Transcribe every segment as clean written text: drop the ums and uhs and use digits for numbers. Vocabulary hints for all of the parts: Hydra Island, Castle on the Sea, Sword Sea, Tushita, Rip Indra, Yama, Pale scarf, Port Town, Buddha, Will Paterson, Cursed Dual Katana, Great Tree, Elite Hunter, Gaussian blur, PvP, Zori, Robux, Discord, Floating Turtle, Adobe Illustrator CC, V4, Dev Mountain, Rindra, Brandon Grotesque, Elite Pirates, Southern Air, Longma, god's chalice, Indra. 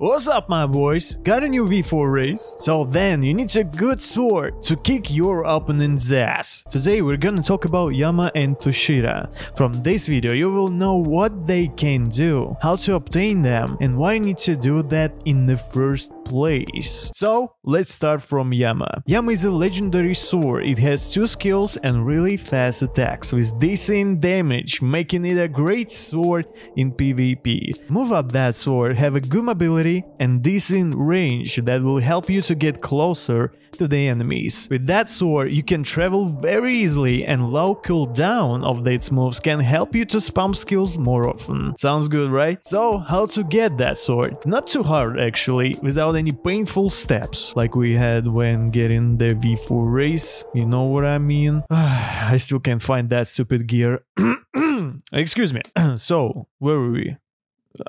What's up, my boys? Got a new V4 race? So then you need a good sword to kick your opponent's ass. Today we're gonna talk about Yama and Tushita. From this video you will know what they can do, how to obtain them, and why you need to do that in the first place. So let's start from Yama. Yama is a legendary sword. It has two skills and really fast attacks with decent damage, making it a great sword in PvP. Move up that sword, have a good mobility and decent range that will help you to get closer to the enemies. With that sword you can travel very easily, and low cooldown of its moves can help you to spam skills more often. Sounds good, right? So how to get that sword? Not too hard actually, without any painful steps like we had when getting the V4 race, you know what I mean. I still can't find that stupid gear. Excuse me. So where were we?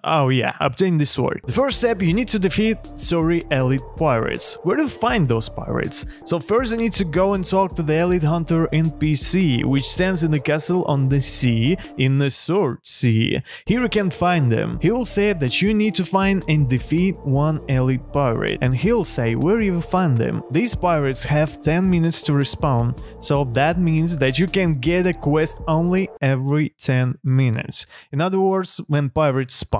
Oh yeah, obtain the sword. The first step, you need to defeat Zori Elite Pirates. Where to find those pirates? So first you need to go and talk to the Elite Hunter NPC, which stands in the Castle on the Sea, in the Sword Sea. Here you can find them. He'll say that you need to find and defeat one Elite Pirate, and he'll say where you will find them. These pirates have 10 minutes to respawn, so that means that you can get a quest only every 10 minutes. In other words, when pirates spawn.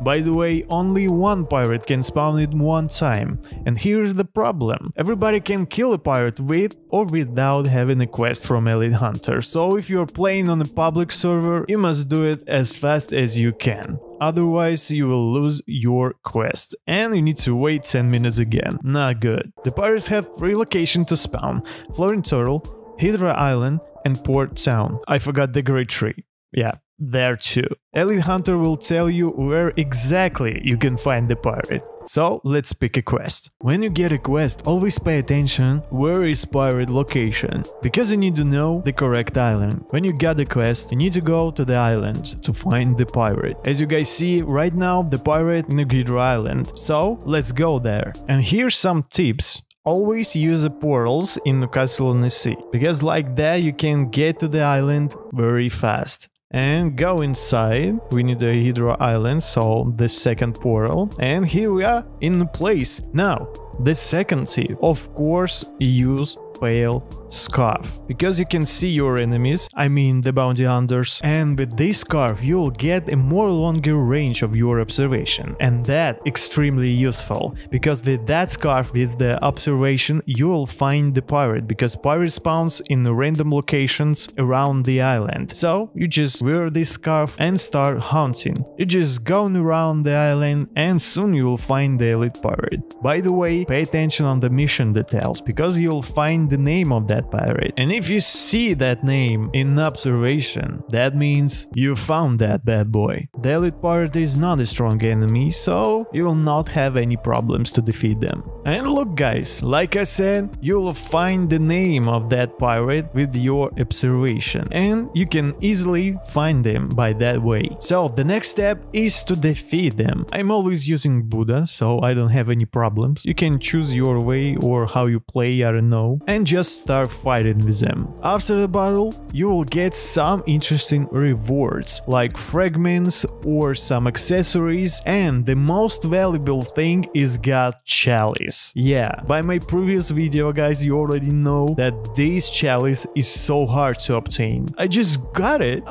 By the way, only one pirate can spawn it one time. And here's the problem. Everybody can kill a pirate with or without having a quest from Elite Hunter. So if you're playing on a public server, you must do it as fast as you can. Otherwise, you will lose your quest. And you need to wait 10 minutes again. Not good. The pirates have 3 locations to spawn: Floating Turtle, Hydra Island, and Port Town. I forgot the Great Tree. Yeah, there too. Elite Hunter will tell you where exactly you can find the pirate. So let's pick a quest. When you get a quest, always pay attention where is pirate location, because you need to know the correct island. When you got the quest, you need to go to the island to find the pirate. As you guys see right now, the pirate in the Hydra Island. So let's go there. And here's some tips. Always use the portals in the Castle on the Sea, because like that you can get to the island very fast. And go inside. We need a Hydra Island, so the second portal. And here we are in the place. Now, the second tip. Of course, use Pale scarf, because you can see your enemies, I mean the bounty hunters, and with this scarf you'll get a more longer range of your observation, and that extremely useful, because with that scarf, with the observation, you'll find the pirate, because pirate spawns in random locations around the island. So you just wear this scarf and start hunting. You just go around the island and soon you'll find the elite pirate. By the way, pay attention on the mission details, because you'll find the name of that pirate, and if you see that name in observation, that means you found that bad boy. The elite pirate is not a strong enemy, so you will not have any problems to defeat them. And look guys, like I said, you'll find the name of that pirate with your observation, and you can easily find them by that way. So the next step is to defeat them. I'm always using Buddha, so I don't have any problems. You can choose your way or how you play, I don't know, and just start fighting with them. After the battle, you will get some interesting rewards, like fragments or some accessories, and the most valuable thing is god's chalice. Yeah, by my previous video guys, you already know that this chalice is so hard to obtain. I just got it.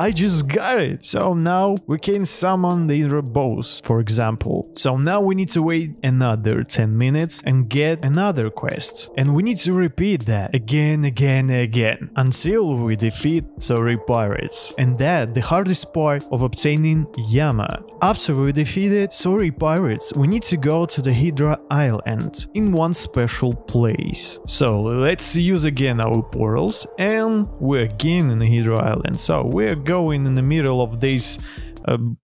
So now we can summon the Indra boss, for example. So now we need to wait another 10 minutes and get another quest, and we need to repeat that again until we defeat Zori pirates. And that the hardest part of obtaining Yama. After we defeated Zori pirates, we need to go to the Hydra Island in one special place. So let's use again our portals, and we're again in the Hydra Island. So we're going in the middle of this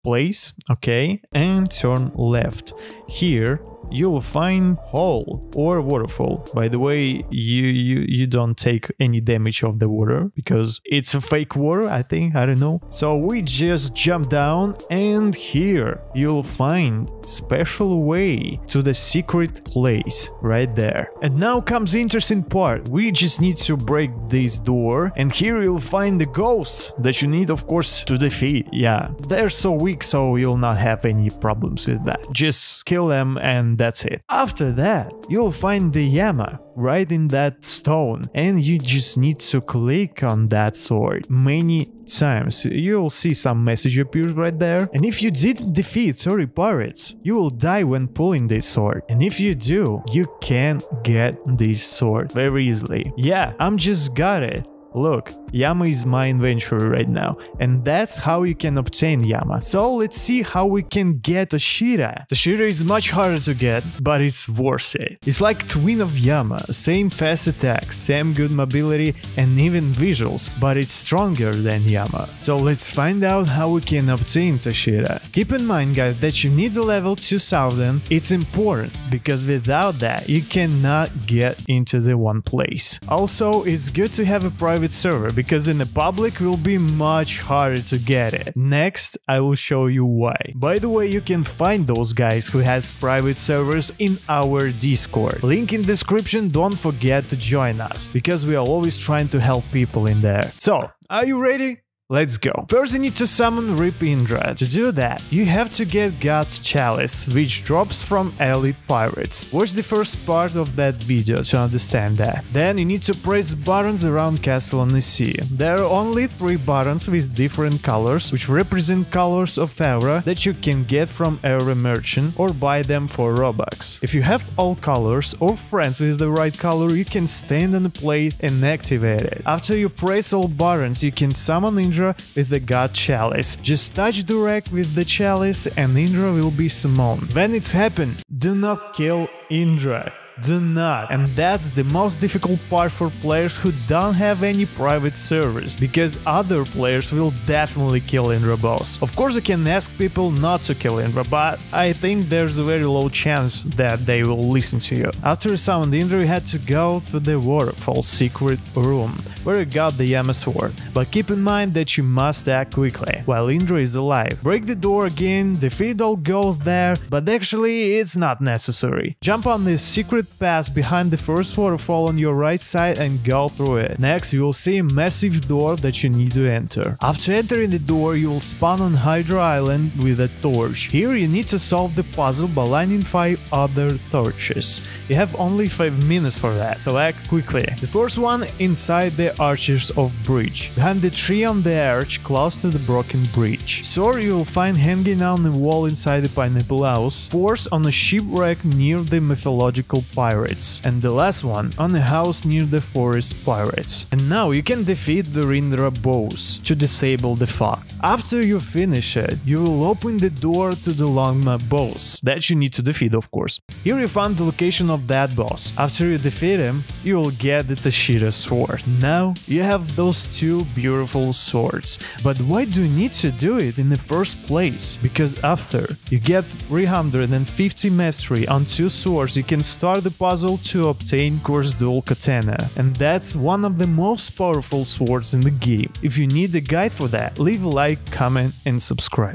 place, okay, and turn left. Here you'll find hole or waterfall. By the way, you don't take any damage of the water because it's a fake water, I think, I don't know. So we just jump down, and here you'll find special way to the secret place right there. And now comes the interesting part. We just need to break this door, and here you'll find the ghosts that you need, of course, to defeat. Yeah, they're so weak, so you'll not have any problems with that. Just kill them and that's it. After that, you'll find the Yama right in that stone, and you just need to click on that sword many times. You'll see some message appears right there. And if you didn't defeat 30 pirates, you will die when pulling this sword. And if you do, you can get this sword very easily. Yeah, I'm just got it. Look, Yama is my inventory right now, and that's how you can obtain Yama. So let's see how we can get Tushita. Tushita is much harder to get, but it's worth it. It's like twin of Yama, same fast attack, same good mobility and even visuals, but it's stronger than Yama. So let's find out how we can obtain Tushita. Keep in mind, guys, that you need the level 2000. It's important, because without that you cannot get into the one place. Also, it's good to have a private server, because in the public will be much harder to get it. Next, I will show you why. By the way, you can find those guys who has private servers in our Discord. Link in description, don't forget to join us, because we are always trying to help people in there. So, are you ready? Let's go. First, you need to summon Rip Indra. To do that, you have to get God's Chalice, which drops from Elite Pirates. Watch the first part of that video to understand that. Then you need to press buttons around Castle on the Sea. There are only 3 buttons with different colors, which represent colors of aura that you can get from aura merchant or buy them for Robux. If you have all colors or friends with the right color, you can stand on the plate and activate it. After you press all buttons, you can summon Indra with the god's chalice. Just touch direct with the chalice and Indra will be summoned. When it's happened, do not kill Indra. Do not. And that's the most difficult part for players who don't have any private servers, because other players will definitely kill Indra boss. Of course, you can ask people not to kill Indra, but I think there's a very low chance that they will listen to you. After you summoned Indra, you had to go to the waterfall secret room, where you got the Yama sword. But keep in mind that you must act quickly, while Indra is alive. Break the door again, defeat all ghosts there, but actually it's not necessary. Jump on the secret pass behind the first waterfall on your right side and go through it. Next, you will see a massive door that you need to enter. After entering the door, you will spawn on Hydra Island with a torch. Here you need to solve the puzzle by lighting 5 other torches. You have only 5 minutes for that, so act quickly. The first one inside the Archers of Bridge, behind the tree on the arch close to the broken bridge. Zori you will find hanging on the wall inside the pineapple house, force on a shipwreck near the mythological pirates, and the last one on a house near the forest pirates. And now you can defeat the Rindra boss to disable the fog. After you finish it, you will open the door to the Longma boss that you need to defeat, of course. Here you find the location of that boss. After you defeat him, you will get the Tushita sword. Now you have those 2 beautiful swords. But why do you need to do it in the first place? Because after you get 350 mastery on 2 swords, you can start the puzzle to obtain Cursed Dual Katana, and that's one of the most powerful swords in the game. If you need a guide for that, leave a like, comment and subscribe.